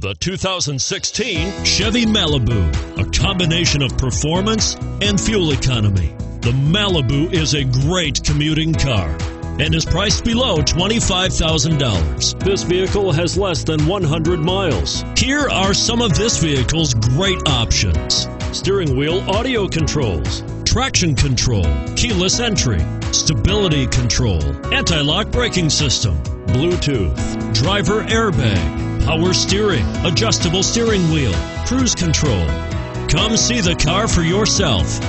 The 2016 Chevy Malibu, a combination of performance and fuel economy. The Malibu is a great commuting car and is priced below $25,000. This vehicle has less than 100 miles. Here are some of this vehicle's great options: steering wheel audio controls, traction control, keyless entry, stability control, anti-lock braking system, Bluetooth, driver airbag, power steering, adjustable steering wheel, cruise control. Come see the car for yourself.